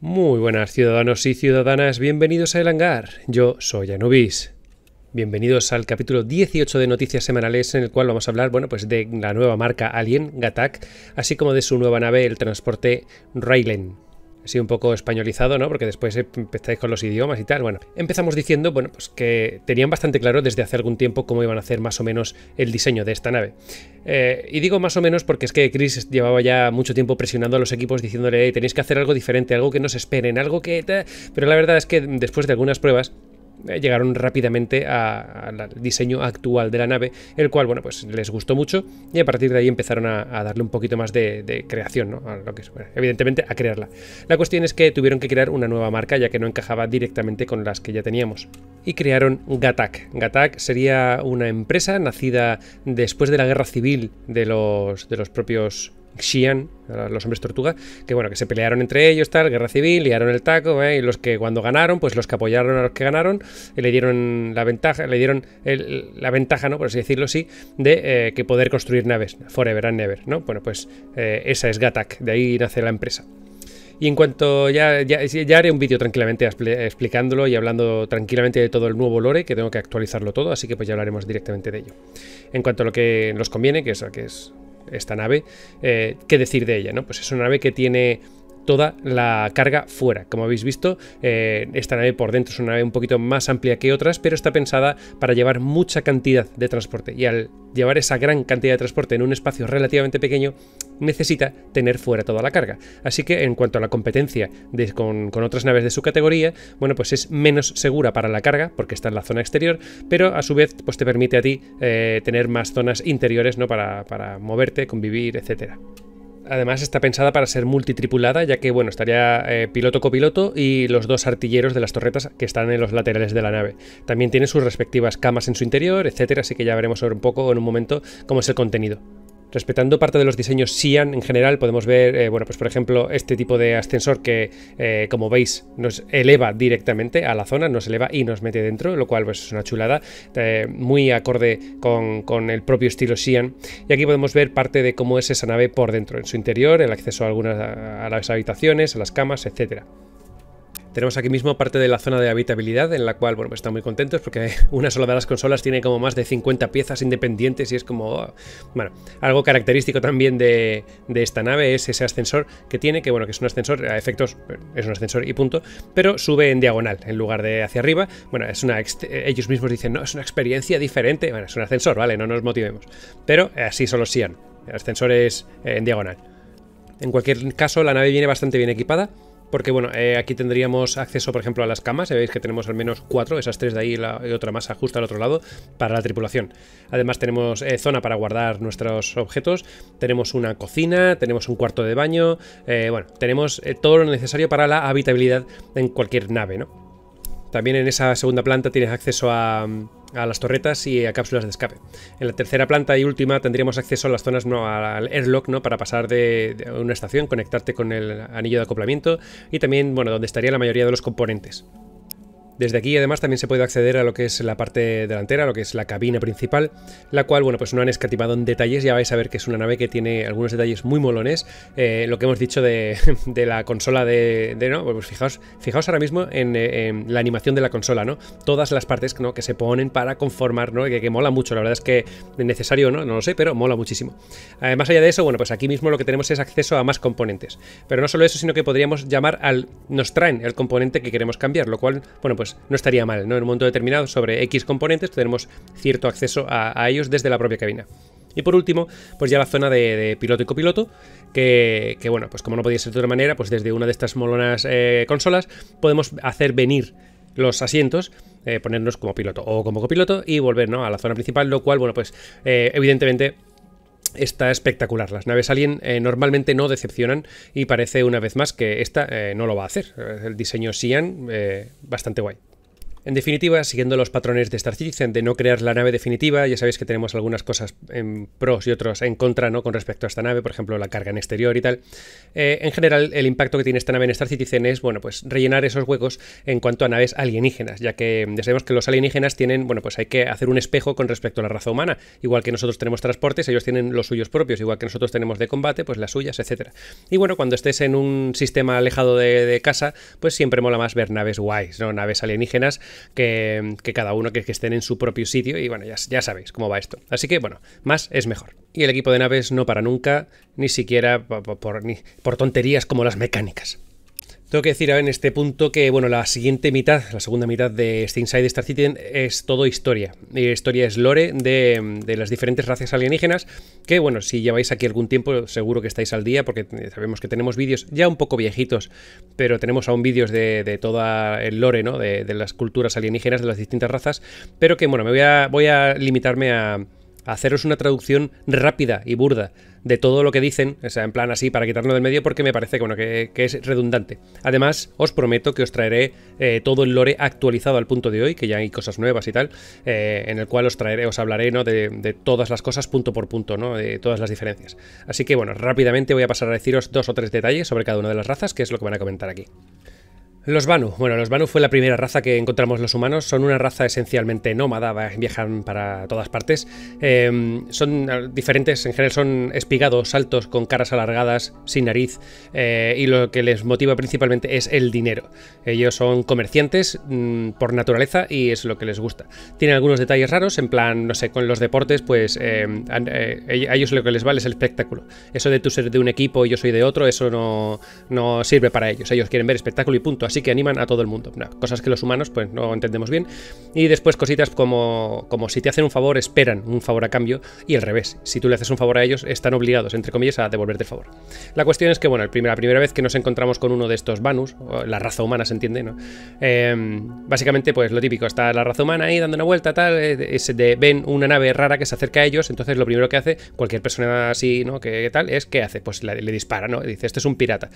Muy buenas ciudadanos y ciudadanas, bienvenidos a El Hangar. Yo soy Anubis. Bienvenidos al capítulo 18 de Noticias Semanales, en el cual vamos a hablar, bueno, pues de la nueva marca Alien, GATAK, así como de su nueva nave, el transporte Railen. Así un poco españolizado, ¿no? Porque después empezáis con los idiomas y tal. Bueno, empezamos diciendo, bueno, pues que tenían bastante claro desde hace algún tiempo cómo iban a hacer más o menos el diseño de esta nave. Y digo más o menos porque es que Chris llevaba ya mucho tiempo presionando a los equipos diciéndole, tenéis que hacer algo diferente, algo que no se esperen, algo que... Pero la verdad es que después de algunas pruebas... llegaron rápidamente al diseño actual de la nave, el cual, bueno, pues les gustó mucho y a partir de ahí empezaron a darle un poquito más de creación, ¿no? A lo que es, bueno, evidentemente a crearla. La cuestión es que tuvieron que crear una nueva marca ya que no encajaba directamente con las que ya teníamos y crearon GATAK. GATAK sería una empresa nacida después de la guerra civil de los propios Xi'an, los hombres tortuga, que bueno, que se pelearon entre ellos, tal, guerra civil, liaron el taco, y los que cuando ganaron, pues los que apoyaron a los que ganaron, le dieron la ventaja, ¿no? Por así decirlo, sí, de que poder construir naves, forever and never, ¿no? Bueno, pues esa es GATAK, de ahí nace la empresa. Y en cuanto ya haré un vídeo tranquilamente explicándolo y hablando tranquilamente de todo el nuevo lore, que tengo que actualizarlo todo, así que pues ya hablaremos directamente de ello. En cuanto a lo que nos conviene, que es esta nave, ¿qué decir de ella? ¿No? Pues es una nave que tiene toda la carga fuera. Como habéis visto, esta nave por dentro es una nave un poquito más amplia que otras, pero está pensada para llevar mucha cantidad de transporte. Y al llevar esa gran cantidad de transporte en un espacio relativamente pequeño, necesita tener fuera toda la carga. Así que en cuanto a la competencia con otras naves de su categoría, bueno, pues es menos segura para la carga porque está en la zona exterior, pero a su vez pues te permite a ti tener más zonas interiores, ¿no? para moverte, convivir, etcétera. Además está pensada para ser multitripulada, ya que bueno, estaría piloto-copiloto y los dos artilleros de las torretas que están en los laterales de la nave. También tiene sus respectivas camas en su interior, etcétera, así que ya veremos sobre un poco en un momento cómo es el contenido. Respetando parte de los diseños Xi'an en general, podemos ver, bueno, pues por ejemplo, este tipo de ascensor que, como veis, nos eleva directamente a la zona, nos eleva y nos mete dentro, lo cual pues, es una chulada, muy acorde con el propio estilo Xi'an. Y aquí podemos ver parte de cómo es esa nave por dentro, en su interior, el acceso a las habitaciones, a las camas, etcétera. Tenemos aquí mismo parte de la zona de habitabilidad, en la cual, bueno, pues están muy contentos porque una sola de las consolas tiene como más de 50 piezas independientes y es como... Oh, bueno, algo característico también de esta nave es ese ascensor que tiene, que bueno, que es un ascensor a efectos, es un ascensor y punto, pero sube en diagonal en lugar de hacia arriba. Bueno, ellos mismos dicen, no, es una experiencia diferente. Bueno, es un ascensor, vale, no nos motivemos. Pero así solo Xi'an, ascensores en diagonal. En cualquier caso, la nave viene bastante bien equipada. Porque bueno, aquí tendríamos acceso por ejemplo a las camas, veis que tenemos al menos 4, esas 3 de ahí y otra más justo al otro lado para la tripulación. Además tenemos zona para guardar nuestros objetos, tenemos una cocina, tenemos un cuarto de baño, bueno, tenemos todo lo necesario para la habitabilidad en cualquier nave, ¿no? También en esa segunda planta tienes acceso a las torretas y a cápsulas de escape. En la tercera planta y última tendríamos acceso a las zonas, no, al airlock, ¿no? Para pasar de una estación, conectarte con el anillo de acoplamiento y también, bueno, donde estaría la mayoría de los componentes. Desde aquí además también se puede acceder a lo que es la parte delantera, lo que es la cabina principal, la cual, bueno, pues no han escatimado en detalles, ya vais a ver que es una nave que tiene algunos detalles muy molones, lo que hemos dicho de la consola ¿no? Pues fijaos ahora mismo en la animación de la consola, ¿no? Todas las partes, ¿no? Que se ponen para conformar, ¿no? Que mola mucho, la verdad es que necesario, ¿no? No lo sé, pero mola muchísimo. Más allá de eso, bueno, pues aquí mismo lo que tenemos es acceso a más componentes, pero no solo eso, sino que podríamos llamar nos traen el componente que queremos cambiar, lo cual, bueno, pues no estaría mal, ¿no? En un momento determinado sobre X componentes tenemos cierto acceso a ellos desde la propia cabina. Y por último, pues ya la zona de piloto y copiloto, que bueno, pues como no podía ser de otra manera, pues desde una de estas molonas consolas podemos hacer venir los asientos, ponernos como piloto o como copiloto y volver, ¿no? A la zona principal, lo cual, bueno, pues evidentemente... Está espectacular. Las naves Alien normalmente no decepcionan y parece una vez más que esta no lo va a hacer. El diseño Xi'an, bastante guay. En definitiva, siguiendo los patrones de Star Citizen de no crear la nave definitiva, ya sabéis que tenemos algunas cosas en pros y otras en contra, ¿no?, con respecto a esta nave, por ejemplo, la carga en exterior y tal. En general, el impacto que tiene esta nave en Star Citizen es, bueno, pues rellenar esos huecos en cuanto a naves alienígenas, ya que ya sabemos que los alienígenas tienen, bueno, pues hay que hacer un espejo con respecto a la raza humana. Igual que nosotros tenemos transportes, ellos tienen los suyos propios, igual que nosotros tenemos de combate, pues las suyas, etcétera. Y bueno, cuando estés en un sistema alejado de casa, pues siempre mola más ver naves guays, ¿no?, naves alienígenas que cada uno que estén en su propio sitio. Y bueno, ya sabéis cómo va esto. Así que bueno, más es mejor. Y el equipo de naves no para nunca, ni siquiera por tonterías como las mecánicas. Tengo que decir en este punto que, bueno, la siguiente mitad, la segunda mitad de este Inside Star Citizen es todo historia. Historia es lore de las diferentes razas alienígenas, que, bueno, si lleváis aquí algún tiempo seguro que estáis al día, porque sabemos que tenemos vídeos ya un poco viejitos, pero tenemos aún vídeos de toda el lore, ¿no?, de las culturas alienígenas, de las distintas razas, pero que, bueno, voy a limitarme a haceros una traducción rápida y burda de todo lo que dicen, o sea, en plan así, para quitarlo del medio, porque me parece que, bueno, que es redundante. Además, os prometo que os traeré todo el lore actualizado al punto de hoy, que ya hay cosas nuevas y tal, en el cual os hablaré, ¿no?, de todas las cosas punto por punto, ¿no?, de todas las diferencias. Así que, bueno, rápidamente voy a pasar a deciros 2 o 3 detalles sobre cada una de las razas, que es lo que van a comentar aquí. Los Banu. Bueno, los Banu fue la primera raza que encontramos los humanos. Son una raza esencialmente nómada, viajan para todas partes. Son diferentes, en general son espigados, altos, con caras alargadas, sin nariz. Y lo que les motiva principalmente es el dinero. Ellos son comerciantes por naturaleza y es lo que les gusta. Tienen algunos detalles raros, en plan, no sé, con los deportes, pues a ellos lo que les vale es el espectáculo. Eso de tú ser de un equipo y yo soy de otro, eso no sirve para ellos. Ellos quieren ver espectáculo y punto. Así que animan a todo el mundo. No, cosas que los humanos pues no entendemos bien. Y después cositas como si te hacen un favor, esperan un favor a cambio, y al revés. Si tú le haces un favor a ellos, están obligados, entre comillas, a devolverte el favor. La cuestión es que, bueno, la primera vez que nos encontramos con uno de estos Vanus, la raza humana se entiende, ¿no? Básicamente, pues lo típico, está la raza humana ahí dando una vuelta, tal, ven una nave rara que se acerca a ellos, entonces lo primero que hace cualquier persona así, ¿no?, que tal, es ¿qué hace? Pues le dispara, ¿no? Y dice, este es un pirata.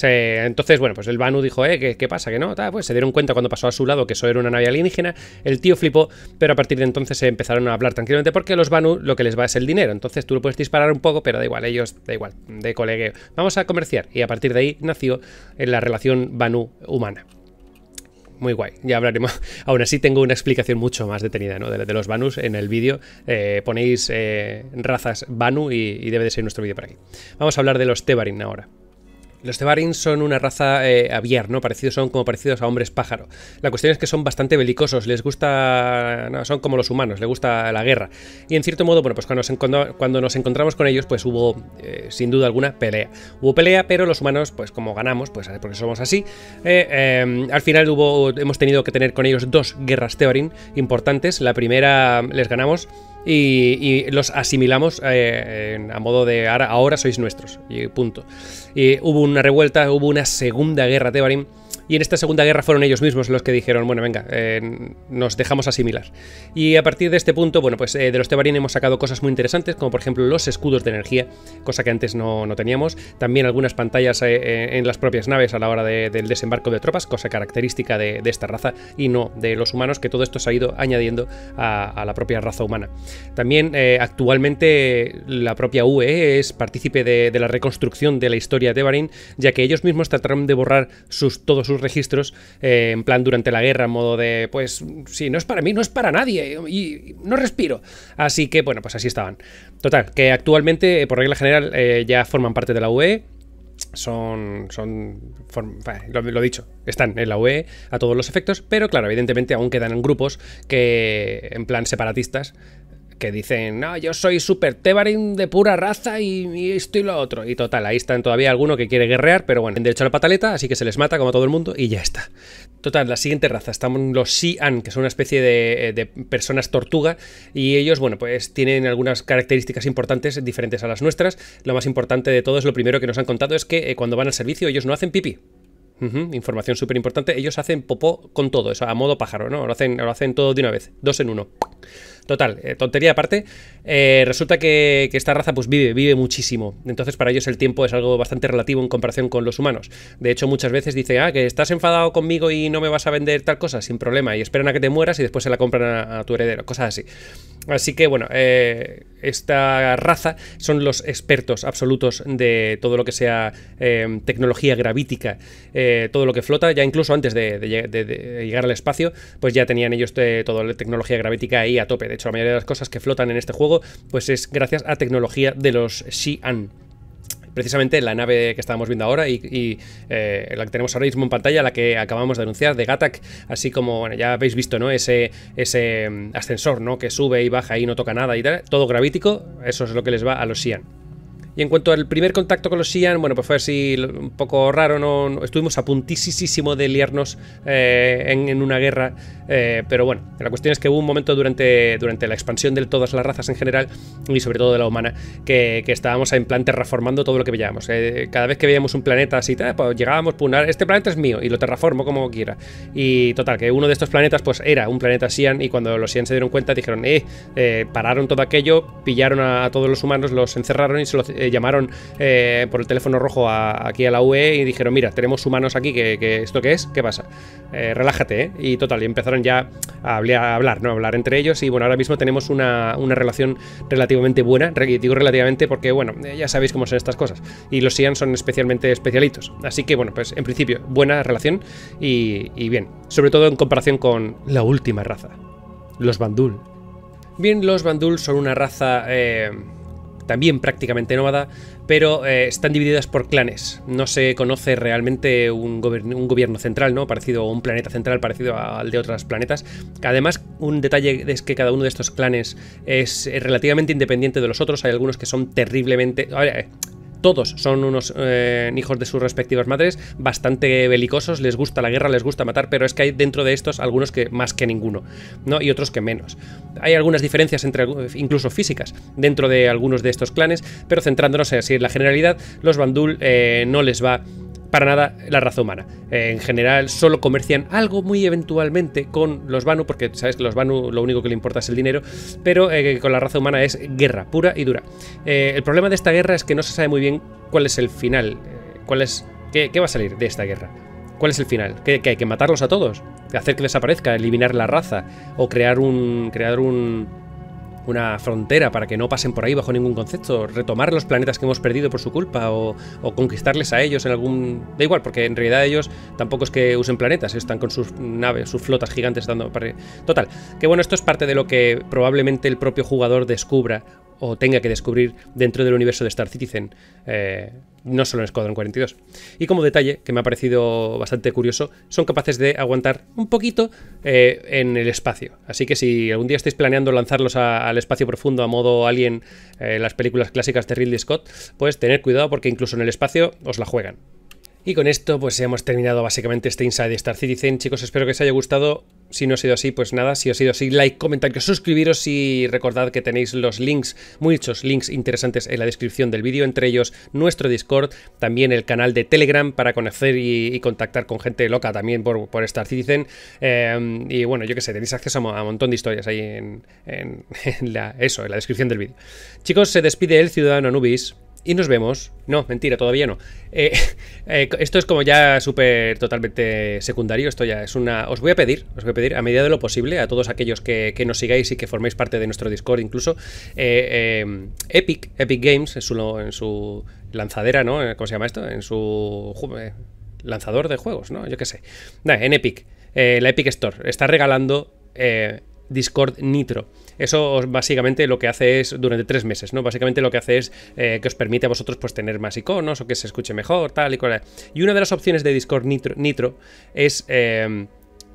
Entonces, bueno, pues el Vanu dijo, ¿qué pasa? ¿Que no? Pues se dieron cuenta cuando pasó a su lado que eso era una nave alienígena. El tío flipó, pero a partir de entonces se empezaron a hablar tranquilamente, porque los Banu lo que les va es el dinero. Entonces tú lo puedes disparar un poco, pero da igual, ellos da igual, de colegueo. Vamos a comerciar. Y a partir de ahí nació la relación Banu-humana. Muy guay, ya hablaremos. Aún así tengo una explicación mucho más detenida, ¿no?, de los Vanus en el vídeo. Ponéis razas Vanu y debe de ser nuestro vídeo por aquí. Vamos a hablar de los Tevarin ahora. Los Tevarin son una raza aviar, ¿no? Son como parecidos a hombres pájaro. La cuestión es que son bastante belicosos, les gusta... No, son como los humanos, les gusta la guerra. Y en cierto modo, bueno, pues cuando nos encontramos con ellos, pues hubo, sin duda alguna, pelea. Hubo pelea, pero los humanos, pues como ganamos, pues porque somos así, al final hemos tenido que tener con ellos 2 guerras Tevarin importantes. La primera les ganamos y los asimilamos a modo de ahora sois nuestros, y punto. Y hubo una revuelta, hubo una segunda guerra Tevarin, y en esta segunda guerra fueron ellos mismos los que dijeron, bueno, venga, nos dejamos asimilar. Y a partir de este punto, bueno, pues de los Tevarin hemos sacado cosas muy interesantes, como por ejemplo los escudos de energía, cosa que antes no teníamos. También algunas pantallas en las propias naves a la hora del desembarco de tropas, cosa característica de esta raza y no de los humanos, que todo esto se ha ido añadiendo a la propia raza humana. También actualmente la propia UE es partícipe de la reconstrucción de la historia Tevarin, ya que ellos mismos trataron de borrar todos sus registros, en plan durante la guerra, en modo de, pues, si no es para mí, no es para nadie, y no respiro. Así que, bueno, pues así estaban. Total, que actualmente, por regla general, ya forman parte de la UE. Lo dicho, están en la UE a todos los efectos, pero claro, evidentemente aún quedan grupos que, en plan separatistas, que dicen, no, yo soy super Tevarin de pura raza y esto y lo otro. Y total, ahí están todavía alguno que quiere guerrear, pero bueno, en derecho a la pataleta, así que se les mata como a todo el mundo y ya está. Total, la siguiente raza, estamos los Xi'an, que son una especie de personas tortuga, y ellos, bueno, pues tienen algunas características importantes diferentes a las nuestras. Lo más importante de todo es lo primero que nos han contado, es que cuando van al servicio ellos no hacen pipí. Información súper importante, ellos hacen popó con todo, eso a modo pájaro, ¿no? Lo hacen todo de una vez, 2 en 1. Total, tontería aparte, resulta que esta raza pues vive muchísimo. Entonces para ellos el tiempo es algo bastante relativo en comparación con los humanos. De hecho muchas veces dicen, ah, que estás enfadado conmigo y no me vas a vender tal cosa, sin problema. Y esperan a que te mueras y después se la compran a tu heredero, cosas así. Así que bueno, esta raza son los expertos absolutos de todo lo que sea tecnología gravítica, todo lo que flota. Ya incluso antes de llegar al espacio, pues ya tenían ellos toda la tecnología gravítica ahí a tope. De hecho, la mayoría de las cosas que flotan en este juego pues es gracias a tecnología de los Xi'an. Precisamente la nave que estábamos viendo ahora y la que tenemos ahora mismo en pantalla, la que acabamos de anunciar, de GATAK, así como, bueno, ya habéis visto, ¿no? Ese ascensor, ¿no? Que sube y baja y no toca nada y tal, todo gravítico, eso es lo que les va a los Xi'an. Y en cuanto al primer contacto con los Xi'an, bueno, pues fue así un poco raro, ¿no? Estuvimos a puntísimo de liarnos en una guerra, pero bueno, la cuestión es que hubo un momento durante la expansión de todas las razas en general, y sobre todo de la humana, que estábamos en plan terraformando todo lo que veíamos. Cada vez que veíamos un planeta así, pues llegábamos, pum, este planeta es mío, y lo terraformo como quiera. Y total, que uno de estos planetas pues era un planeta Xi'an, y cuando los Xi'an se dieron cuenta dijeron, pararon todo aquello, pillaron a todos los humanos, los encerraron y se los... llamaron por el teléfono rojo aquí a la UE y dijeron, mira, tenemos humanos aquí, que ¿esto qué es? ¿Qué pasa? Relájate, ¿eh? Y total, y empezaron ya a hablar entre ellos y bueno, ahora mismo tenemos una relación relativamente buena, digo relativamente porque bueno, ya sabéis cómo son estas cosas y los Xi'an son especialmente especialitos, así que bueno, pues en principio, buena relación y bien, sobre todo en comparación con la última raza, los Vanduul. Bien, los Vanduul son una raza... también prácticamente nómada, pero están divididas por clanes. No se conoce realmente un gobierno central, ¿no? Parecido a un planeta central, parecido al de otros planetas. Además, un detalle es que cada uno de estos clanes es relativamente independiente de los otros. Hay algunos que son terriblemente... Todos son unos hijos de sus respectivas madres, bastante belicosos, les gusta la guerra, les gusta matar, pero es que hay dentro de estos algunos que más que ninguno, ¿no? Y otros que menos. Hay algunas diferencias entre, incluso físicas, dentro de algunos de estos clanes, pero centrándonos así en la generalidad, los Vanduul no les va para nada la raza humana. En general solo comercian algo muy eventualmente con los Banu, porque sabes que los Banu lo único que le importa es el dinero, pero con la raza humana es guerra pura y dura. El problema de esta guerra es que no se sabe muy bien cuál es el final, qué va a salir de esta guerra. ¿Cuál es el final? ¿Que hay que matarlos a todos? ¿Hacer que desaparezca? ¿Eliminar la raza? ¿O crear una frontera para que no pasen por ahí bajo ningún concepto? ¿Retomar los planetas que hemos perdido por su culpa? ¿O conquistarles a ellos en algún...? Da igual, porque en realidad ellos tampoco es que usen planetas, están con sus naves, sus flotas gigantes dando... Total, que bueno, esto es parte de lo que probablemente el propio jugador descubra o tenga que descubrir dentro del universo de Star Citizen, no solo en Squadron 42. Y como detalle, que me ha parecido bastante curioso, son capaces de aguantar un poquito en el espacio. Así que si algún día estáis planeando lanzarlos al espacio profundo a modo Alien, las películas clásicas de Ridley Scott, pues tener cuidado porque incluso en el espacio os la juegan. Y con esto pues hemos terminado básicamente este Inside Star Citizen. Chicos, espero que os haya gustado. Si no ha sido así, pues nada, si ha sido así, like, comentarios, suscribiros y recordad que tenéis los links, muchos links interesantes en la descripción del vídeo, entre ellos nuestro Discord, también el canal de Telegram para conocer y contactar con gente loca también por Star Citizen, y bueno, yo qué sé, tenéis acceso a un montón de historias ahí en la descripción del vídeo. Chicos, se despide el ciudadano Anubis. Y nos vemos. No, mentira, todavía no. Esto es como ya súper totalmente secundario. Esto ya es una... Os voy a pedir a medida de lo posible a todos aquellos que nos sigáis y que forméis parte de nuestro Discord incluso. Epic Games, en su lanzadera, ¿no? ¿Cómo se llama esto? En su lanzador de juegos, ¿no? Yo qué sé. Nah, en Epic, la Epic Store, está regalando... Discord Nitro. Eso básicamente lo que hace es, durante 3 meses, ¿no? Básicamente lo que hace es que os permite a vosotros pues tener más iconos o que se escuche mejor, tal y cual. Y una de las opciones de Discord Nitro es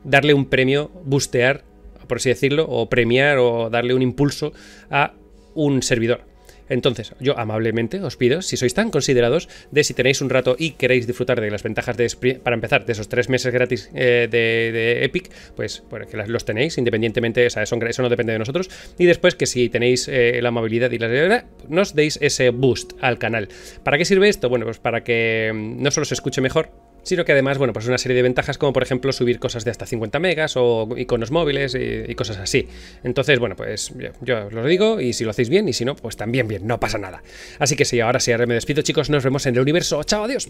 darle un premio, bustear, por así decirlo, o premiar o darle un impulso a un servidor. Entonces, yo amablemente os pido, si sois tan considerados, de si tenéis un rato y queréis disfrutar de las ventajas de, para empezar, de esos 3 meses gratis de Epic, pues bueno, que los tenéis, independientemente, o sea, eso no depende de nosotros, y después que si tenéis la amabilidad y la lealtad, nos deis ese boost al canal. ¿Para qué sirve esto? Bueno, pues para que no solo se escuche mejor, sino que además, bueno, pues una serie de ventajas como por ejemplo subir cosas de hasta 50 megas o iconos móviles y cosas así. Entonces, bueno, pues yo os lo digo y si lo hacéis bien y si no, pues también bien, no pasa nada. Así que sí, ahora sí, ahora me despido, chicos, nos vemos en el universo. ¡Chao, adiós!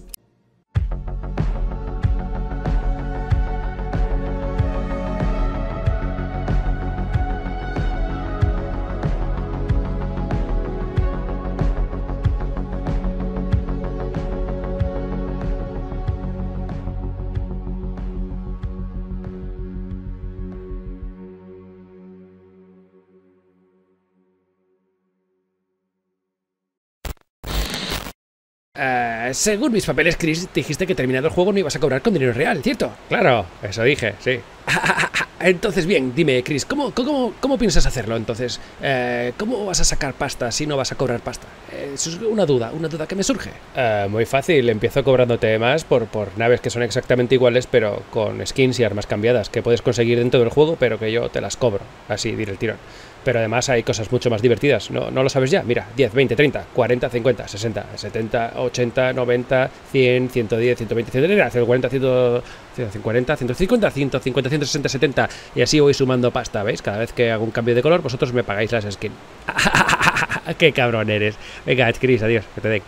Según mis papeles, Chris, dijiste que terminado el juego no ibas a cobrar con dinero real, ¿cierto? Claro, eso dije, sí. Entonces, bien, dime, Chris, ¿cómo piensas hacerlo entonces? ¿Cómo vas a sacar pasta si no vas a cobrar pasta? Es una duda que me surge. Muy fácil, empiezo cobrándote más por naves que son exactamente iguales, pero con skins y armas cambiadas, que puedes conseguir dentro del juego, pero que yo te las cobro. Así, diré el tirón. Pero además hay cosas mucho más divertidas, ¿no lo sabes ya? Mira, 10, 20, 30, 40, 50, 60, 70, 80, 90, 100, 110, 120, 140, 140, 150, 150, 160, 70. Y así voy sumando pasta, ¿veis? Cada vez que hago un cambio de color, vosotros me pagáis las skins. ¡Qué cabrón eres! Venga, Chris, adiós, que te den.